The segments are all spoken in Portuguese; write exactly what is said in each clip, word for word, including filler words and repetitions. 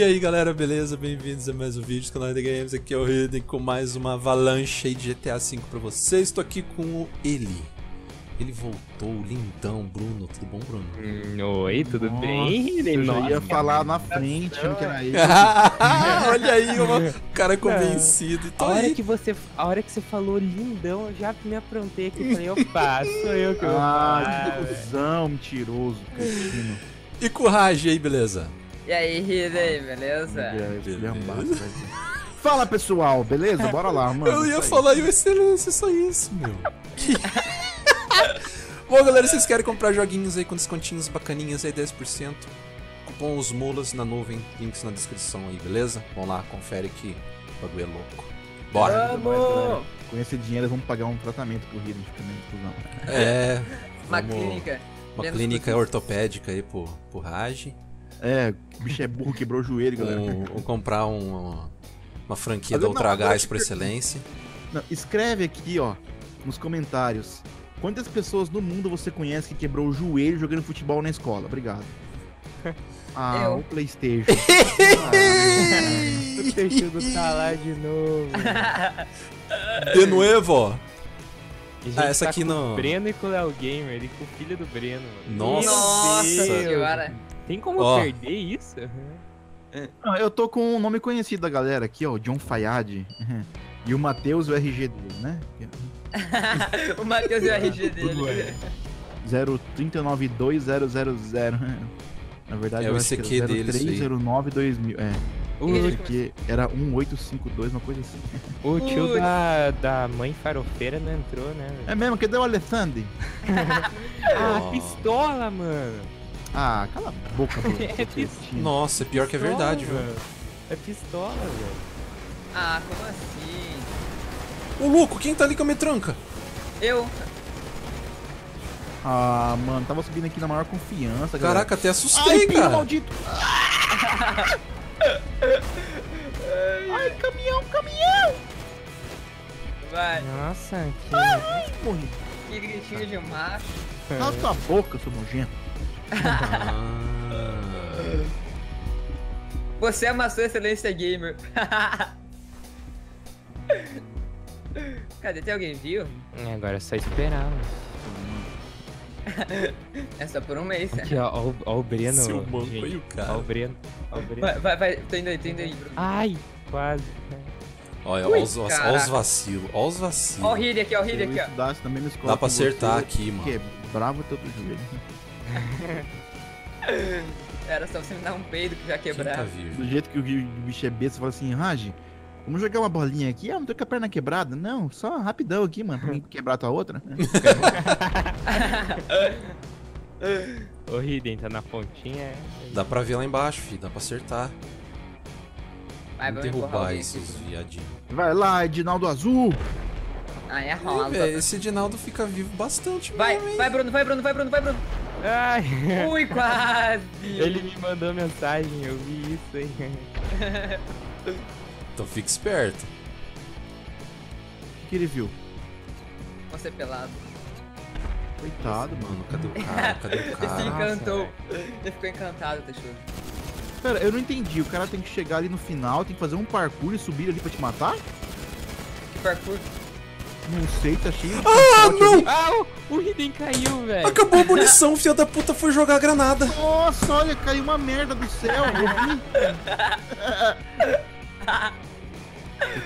E aí galera, beleza? Bem-vindos a mais um vídeo do canal Hidden Games, aqui é o Hidden com mais uma avalanche aí de G T A cinco pra vocês. Estou aqui com o ele, ele voltou, lindão, Bruno, tudo bom, Bruno? Hum, oi, tudo Nossa, bem? Eu já ia falar na frente, não que era ele. Olha aí, o cara convencido. Então, a, hora aí. Que você, a hora que você falou lindão, eu já me aprontei aqui e falei, opa, sou eu que eu Ah, que ilusão, mentiroso, cretino. E com o Raji aí, beleza? E aí, Hidden, beleza? beleza? beleza? Fala, pessoal, beleza? Bora lá, mano. Eu ia falar aí, excelência, só isso, meu. Bom, galera, vocês querem comprar joguinhos aí com descontinhos bacaninhas aí, dez por cento. Cupom os mulas na nuvem, links na descrição aí, beleza? Vamos lá, confere que o bagulho é louco. Bora! Vamos! Com esse dinheiro, vamos pagar um tratamento pro Hidden, não. É, uma vamos... clínica. Uma Menos clínica ortopédica aí pro, pro Raji. É, o bicho é burro, quebrou o joelho, galera. Um, ou comprar um, uma, uma franquia da Ultra Gás por excelência. Não, escreve aqui, ó, nos comentários. Quantas pessoas no mundo você conhece que quebrou o joelho jogando futebol na escola? Obrigado. Ah, eu. O PlayStation. Ah, o Teixudo tá lá de novo. De novo. Ah, essa tá aqui com não. O Breno e com o Léo Gamer e com o filho do Breno. Mano. Nossa, cara. Tem como oh. perder isso? Uhum. Não, eu tô com um nome conhecido da galera aqui, ó, John Faiad. Uhum. E o Matheus e o R G dois, né? O Matheus e o R G dele. zero três nove dois zero zero zero. Na verdade, é o I C Q dele. zero três zero nove dois mil. É. O que era um oito cinco dois, uma coisa assim. O tio Ui. da da mãe farofeira não entrou, né? É mesmo, cadê o Alessandro? Ah, oh. pistola, mano. Ah, cala a boca, mano. É pistola. Nossa, é pior pistola, que é verdade, velho. É pistola, velho. Ah, como assim? Ô, louco, quem tá ali com a metranca? Eu. Ah, mano, tava subindo aqui na maior confiança, galera. Caraca, até assustei, Ai, cara. Ai, maldito. Ai, caminhão, caminhão. Vai. Nossa, que... Ai, porra. Que gritinho de macho. Cala tua boca, seu nojento. Ah. Você amassou a excelência gamer. Cadê? Tem alguém viu? É, agora é só esperar, mano. É só por um mês, né? Ó, ó, ó o Breno. Seu mano, gente, o cara. Ó o Breno. Ó o Breno. Vai, vai, vai. Tô indo aí, tô indo aí, Bruno. Ai, quase. Olha, Ui, ó, os, ó os vacilos, ó os vacilos. Ó o Hidden aqui, ó o Hidden aqui, ó. Dá pra acertar você, aqui, mano. Que bravo todo joelho. Era só você me dar um peido que já quebrar. Do jeito que o bicho é besta, você fala assim, Raji, vamos jogar uma bolinha aqui? Ah, não tô com a perna quebrada. Não, só rapidão aqui, mano, pra mim quebrar a tua outra. Ô, Hidden, tá na pontinha. Dá pra ver lá embaixo, filho, dá pra acertar. Vai, vamos derrubar esses viadinhos. Vai lá, Edinaldo Azul! Ah, é rola. Esse Edinaldo fica vivo bastante, vai, mesmo, vai, Bruno, vai, Bruno, vai, Bruno, vai, Bruno. Ai. Ui, quase! Ele me mandou mensagem, eu vi isso aí. Então fica esperto. O que ele viu? Você é pelado. Coitado, mano. Cadê o cara? Cadê o cara? Ele se encantou. Ele ficou encantado, Teixeira. Pera, eu não entendi. O cara tem que chegar ali no final, tem que fazer um parkour e subir ali pra te matar? Que parkour? Não sei, tá cheio de... Ah, não! Ah, o Hidden caiu, velho. Acabou a munição, filho da puta foi jogar a granada. Nossa, olha, caiu uma merda do céu.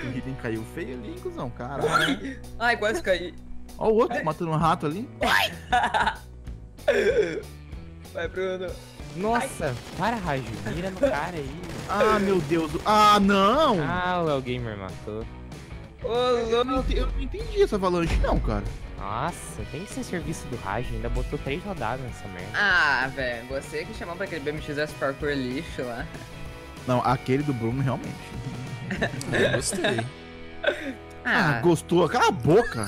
O Hidden caiu feio ali, cuzão, caralho. Ai, quase caí. Ó o outro, Ai. matando um rato ali. Ai. Vai, Bruno. Nossa, Ai. para, Raji, mira no cara aí. Ah, meu Deus. Ah, não. Ah, o Léo Gamer matou. Ô, eu, não, eu não entendi essa avalanche não, cara. Nossa, tem que ser serviço do Raji, ainda botou três rodadas nessa merda. Ah, velho, você que chamou pra aquele B M X S parkour lixo lá. Não, aquele do Bruno realmente. Eu gostei. Ah, ah, gostou? Cala a boca!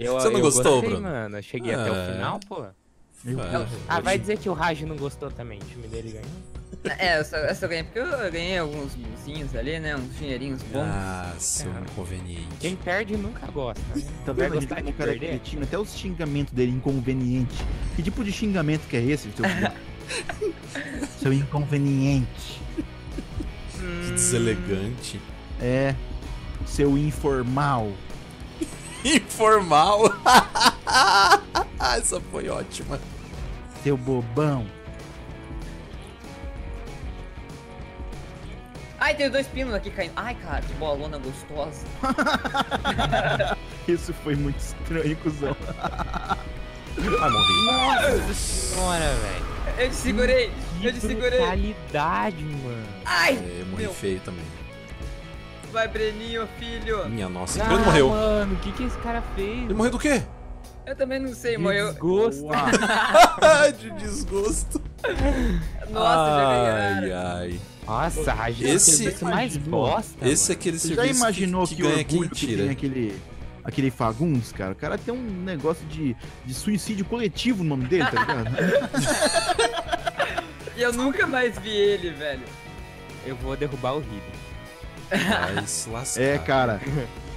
eu, você não eu gostou, gostei, Bruno? Mano, eu cheguei ah. até o final, pô. Eu, ah, ah, vai dizer que o Raji não gostou também, o time dele ganhou. É, eu só, eu só ganhei porque eu ganhei alguns bolzinhos ali, né? Uns dinheirinhos bons. Ah, seu é. inconveniente. Quem perde nunca gosta. Né? Então vai gostar de perder. Até os xingamentos dele, inconveniente. Que tipo de xingamento que é esse? Seu Seu inconveniente. Que deselegante. É. Seu informal. Informal? Essa foi ótima. Seu bobão. Ai, tem dois pinos aqui caindo. Ai, cara, que bolona gostosa. Isso foi muito estranho, cuzão. Ai, morri. Nossa senhora, velho. Eu te segurei, eu te segurei. Qualidade, mano. Ai, é, eu morri meu. Feio também. Vai, Breninho, filho. Minha nossa, o Breno morreu. Mano, o que que esse cara fez? Ele morreu do quê? Eu também não sei, mano. De desgosto. De desgosto. Nossa, ai, já ganharam. Ai, ai. Nossa, Raji, esse é mais bosta. Esse é aquele serviço já imaginou que, que, que ganha quem tira. Que aquele, aquele Fagundes, cara. O cara tem um negócio de, de suicídio coletivo no nome dele, tá ligado? E eu nunca mais vi ele, velho. Eu vou derrubar o Hidden. Vai se lascar. É, cara,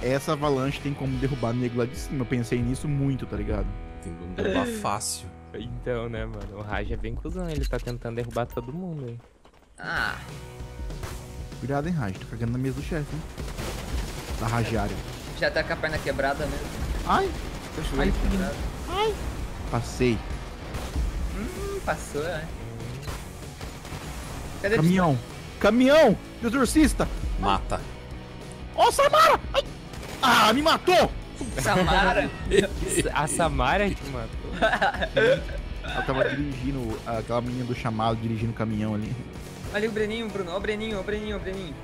essa avalanche tem como derrubar o nego lá de cima. Eu pensei nisso muito, tá ligado? Tem como derrubar fácil. Então, né, mano? O Raji é bem cuzão, ele tá tentando derrubar todo mundo, hein? Ah. Cuidado, hein, Raji. Tô cagando na mesa do chefe, hein? Da Rajiária. Já tá com a perna quebrada mesmo. Ai! Ai, quebrado. Ai! Passei. Hum, passou, né? Cadê caminhão! Caminhão! Exorcista! Mata. Ó, oh, Samara! Ai. Ah, me matou! Samara? A Samara te matou. Ela tava dirigindo, aquela menina do chamado dirigindo o caminhão ali. Olha o Breninho, Bruno. Ó, o Breninho, ó, o Breninho, ó, o Breninho.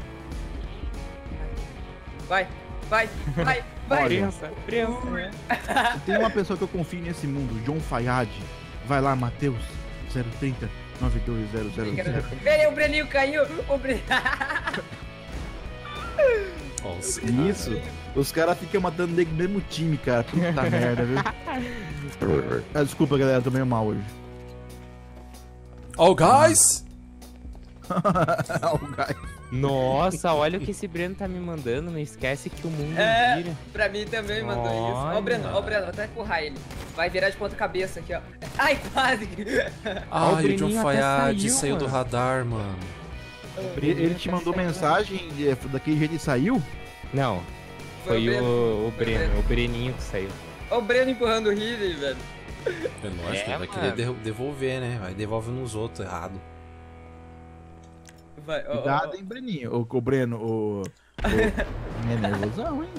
Vai, vai, vai, vai. Prensa, prensa. Tem uma pessoa que eu confio nesse mundo, John Faiad. Vai lá, Matheus. zero três zero nove dois zero zero zero. O Breninho caiu. O Breninho. Nossa, isso, cara. Os caras ficam matando nego no mesmo time, cara. Puta merda, viu? Ah, desculpa, galera, tô meio mal hoje. All guys! All guys. Nossa, olha o que esse Breno tá me mandando. Não esquece que o mundo é, vira. Pra mim também mandou olha. Isso. Ó, o Breno, ó, o Breno, vou até empurrar ele. Vai virar de ponta cabeça aqui, ó. Ai, quase! Ai, o, o John Faiad saiu, saiu do radar, mano. Ele, ele te mandou mensagem de, daquele jeito e saiu? Não. Foi, foi o, o, o Breno, Breno, o Breninho que saiu. Olha o Breno empurrando o Hidden, velho. É nóis, é, vai querer devolver, né? Vai devolve nos outros, errado. Vai, ó, cuidado, ó, ó. Hein, Breninho. O, o Breno, o... o... é nervosão, hein?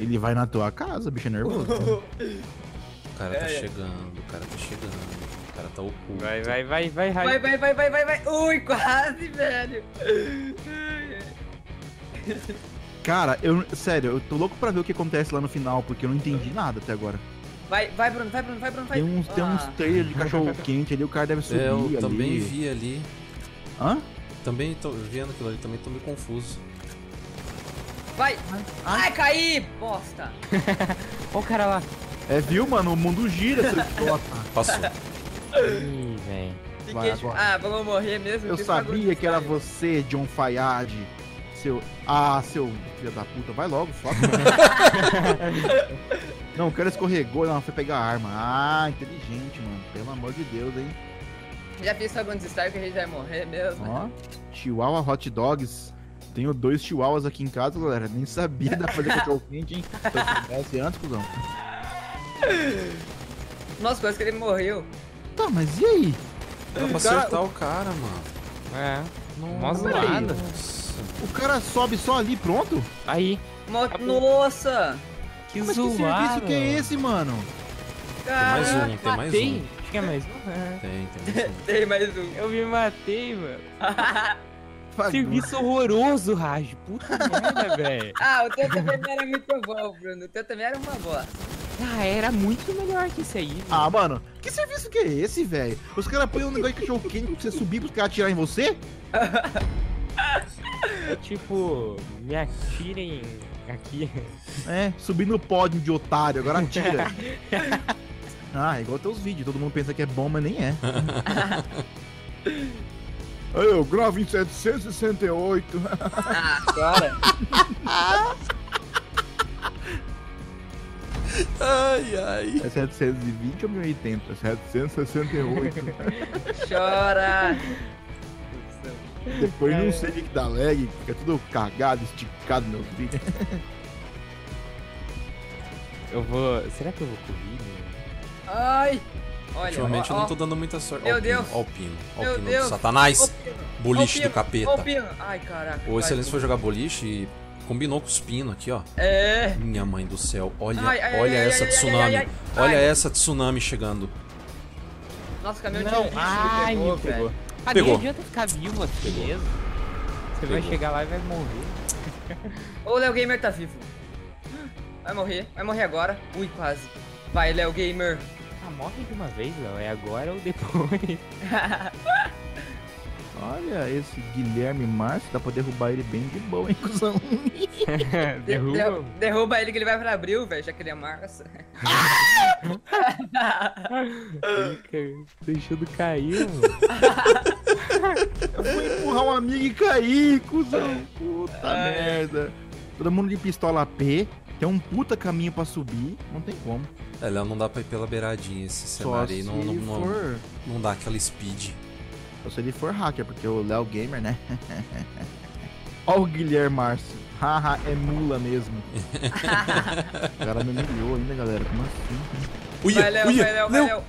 Ele vai na tua casa, bicho é nervoso. O cara tá chegando, o cara tá chegando. Cara tá oculto. Vai, vai, vai, vai, vai, vai, vai, vai, vai, vai. Ui, quase, velho. Cara, eu, sério, eu tô louco pra ver o que acontece lá no final, porque eu não entendi nada até agora. Vai, vai, Bruno, vai, Bruno, vai, Bruno, vai. Tem uns, ah. tem uns trailers de cachorro quente ali, o cara deve subir. É, eu também ali. vi ali. Hã? Também tô vendo aquilo ali, também tô meio confuso. Vai! Ai, Ai caí, bosta! Olha o cara lá. É, viu, mano? O mundo gira, seu idiota. Passou. Ih, velho. De... Ah, vamos morrer mesmo. Eu sabia que era você, John Faiad. Seu. Ah, seu filho da puta. Vai logo, foca. Não, o cara escorregou, não, foi pegar a arma. Ah, inteligente, mano. Pelo amor de Deus, hein. Já fiz só alguns estágios que a gente vai morrer mesmo. Ó, Chihuahua Hot Dogs. Tenho dois chihuahuas aqui em casa, galera. Nem sabia da fazer cachorro quente, hein. Então, antes, cuzão. Nossa, parece que ele morreu. Tá, mas e aí? Dá pra acertar o cara, mano. É. Nossa, nada. O cara sobe só ali, pronto? Aí. Nossa! Que zoado. Que serviço que é esse, mano? Tem mais um, tem mais um. Acho que é mais um. Tem, tem mais um. Tem mais um. Eu me matei, mano. Serviço horroroso, Raji. Puta merda, velho. Ah, o teu também não era muito bom, Bruno. O teu também era uma bosta. Ah, era muito melhor que esse aí. Véio. Ah, mano, que serviço que é esse, velho? Os caras põem um negócio de cachorro quente pra você subir pros caras atirar em você? É tipo, me atirem aqui. É, subir no pódio de otário, agora atira. Ah, é igual teus vídeos, todo mundo pensa que é bom, mas nem é. Eu gravo em setecentos e sessenta e oito. Ah, cara. Ai, Ai, ai. É setecentos e vinte ou mil e oitenta? setecentos e sessenta e oito. Chora! Depois é. Não sei o que dá lag, fica tudo cagado, esticado meus vídeos. Eu vou... Será que eu vou correr? Ai! Olha, ultimamente ó, ó. eu não tô dando muita sorte. Meu Deus! Ó o pino, ó o pino, ó o pino do satanás! Opino. Boliche opino. do capeta! Opino. Ai, caraca! O Excelência foi jogar boliche e combinou com os pinos aqui, ó. É! Minha mãe do céu, olha, ai, ai, olha ai, essa ai, tsunami! Ai, ai, ai. Olha ai. essa tsunami chegando! Nossa, o caminhão de lixo pegou, me pegou. Ah, pegou. Não adianta ficar vivo aqui mesmo. Você pegou. vai chegar lá e vai morrer. Ô, Léo Gamer tá vivo. Vai morrer, vai morrer agora. Ui, quase. Vai, Léo Gamer. Ah, morre de uma vez, Léo. É agora ou depois? Olha, esse Guilherme Márcio dá pra derrubar ele bem de boa, hein, cuzão? derruba. derruba. Derruba ele que ele vai pra abril, velho, já que ele é Márcio. Deixando cair, mano. Eu vou empurrar um amigo e cair, cuzão. Puta Ai. merda. Todo mundo de pistola P. Tem um puta caminho pra subir, não tem como. É, Léo, não dá pra ir pela beiradinha esse cenário aí, não, não, não, não dá aquela speed. Só se ele for hacker, porque o Léo Gamer, né? Ó o Guilherme Márcio. Haha, é mula mesmo. O cara me humilhou ainda, galera. Como assim? Uia, vai, Léo, uia, vai, Léo, Léo, Léo, Léo.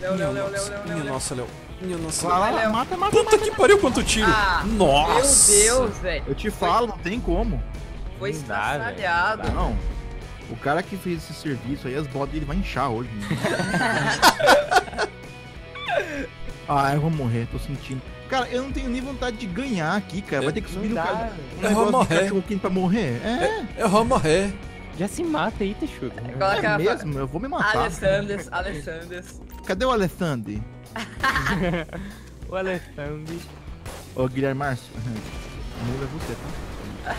Léo, Léo, Léo, Léo, Léo. Minha nossa, Léo. Minha nossa, Léo. Vai, Léo. Mata, mata, Puta mata, que pariu, quanto tiro. Ah, nossa. Meu Deus, velho. Eu te falo, não tem como. Foi estraçalhado. Não, não. O cara que fez esse serviço aí, as botas dele vai inchar hoje. Ah, eu vou morrer, tô sentindo. Cara, eu não tenho nem vontade de ganhar aqui, cara. Vai ter que subir no cara. Eu vou morrer. Pra morrer. É. Eu vou morrer. Já se mata aí, Teixuga. É mesmo, eu vou me matar. Alessandres, Alessandres. Cadê o Alessandri? O Alessandri. Ô, Guilherme Márcio. Mula é você, tá?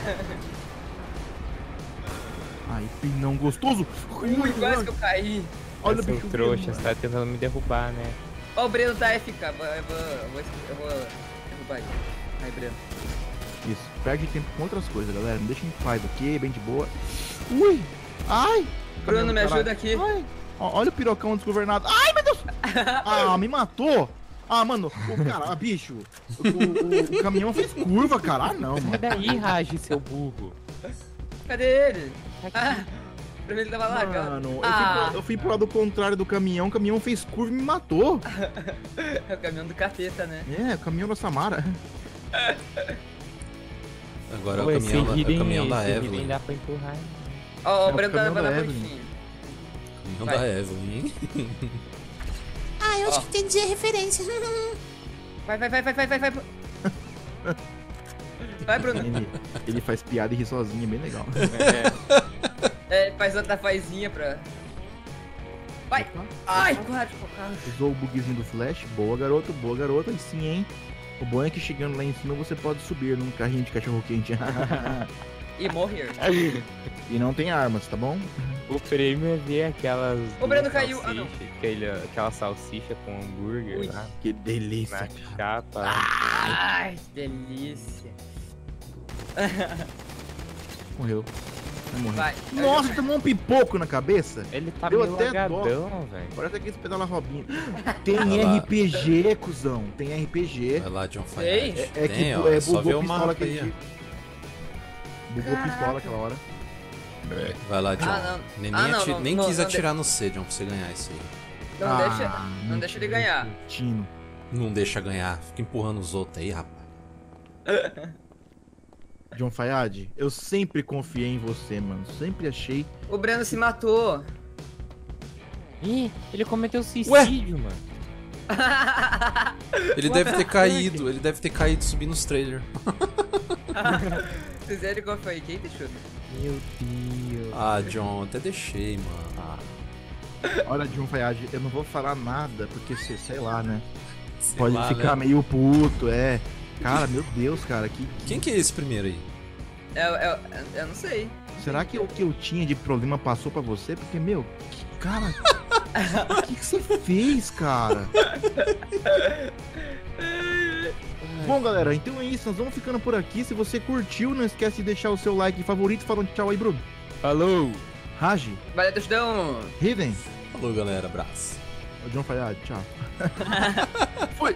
Ai, pinão gostoso. Ui, quase que eu caí. Olha o bicho trouxa, você tá tentando me derrubar, né? Ó, oh, o Breno tá F K, eu vou, eu vou, eu vou derrubar ele. Aí, Breno. Isso, perde tempo com outras coisas, galera. Não deixa em paz aqui, bem de boa. Ui! Ai! Breno, me ajuda aqui. Ai. Ó, olha o pirocão desgovernado. Ai, meu Deus! Ah, me matou! Ah, mano, o cara, bicho. O, o, o caminhão fez curva, cara. Ah, não, mano. Cadê aí, Raji, seu burro? Cadê ele? Ah. Ele tava lá, cara. Mano, ah. eu, fui, eu fui pro lado contrário do caminhão, o caminhão fez curva e me matou. É o caminhão do capeta, né? É, o caminhão da Samara. Agora Pô, é o caminhão, da, é o caminhão da Evelyn. Dá pra empurrar. Ó, oh, o Breno vai dar pontinho. Caminhão vai. da Evelyn. Ah, eu acho oh. que entendi a referência. Vai, vai, vai, vai, vai, vai, vai. Vai, Bruno. Ele, ele faz piada e ri sozinho, é bem legal. É. É, faz outra fazinha pra... Vai! Ai! Quase, usou o bugzinho do flash. Boa, garoto. Boa, garota. E sim, hein? O bom é que chegando lá em cima você pode subir num carrinho de cachorro-quente. E morrer. E não tem armas, tá bom? O prêmio é ver aquelas... O Breno caiu. Ah, não. Aquela, aquela salsicha com hambúrguer. Ui, lá. Que delícia. Na chapa. Ai, que delícia. Morreu. Vai, Nossa, eu... tomou um pipoco na cabeça. Ele tá Deu meio até lagadão, velho. Parece aquele pedala Robinho. Tem Vai R P G, lá. cuzão. Tem R P G. Vai lá, John Faiad. É, é que ó, é bugou a pistola aquele dia. Bugou a pistola aquela hora. Vai lá, John. Ah, nem ah, não, não, nem não, quis não, atirar não, no C, John, pra você ganhar isso aí. Não, ah, deixa, não, não deixa ele ganhar. Tino. Não deixa ganhar. Fica empurrando os outros aí, rapaz. John Faiad, eu sempre confiei em você, mano. Sempre achei... O Breno se matou. Ih, ele cometeu suicídio, Ué? mano. Ele deve ter caído. Ele deve ter caído subindo os trailers. Fizeram qual foi? Quem deixou? Meu Deus. Ah, John, até deixei, mano. Ah. Olha, John Faiad, eu não vou falar nada, porque você, sei lá, né? Sei Pode lá, ficar né? meio puto, é... Cara, meu Deus, cara, que... Quem que é esse primeiro aí? Eu, eu, eu não sei. Será que o que eu tinha de problema passou pra você? Porque, meu, que, cara... O que, que você fez, cara? Bom, galera, então é isso. Nós vamos ficando por aqui. Se você curtiu, não esquece de deixar o seu like favorito. Falando tchau aí, Bruno. Falou! Raji. Valeu, Tostão. Hidden. Falou, galera. Abraço. John Faiad. Tchau. Fui.